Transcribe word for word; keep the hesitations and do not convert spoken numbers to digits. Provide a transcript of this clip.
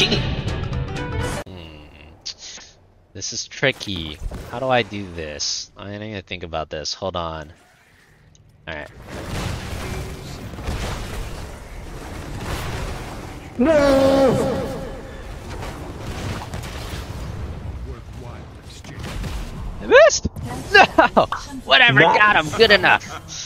King. Hmm. This is tricky. How do I do this? I need to think about this. Hold on. Alright. No! I missed! No! Whatever, nice. Got him, good enough.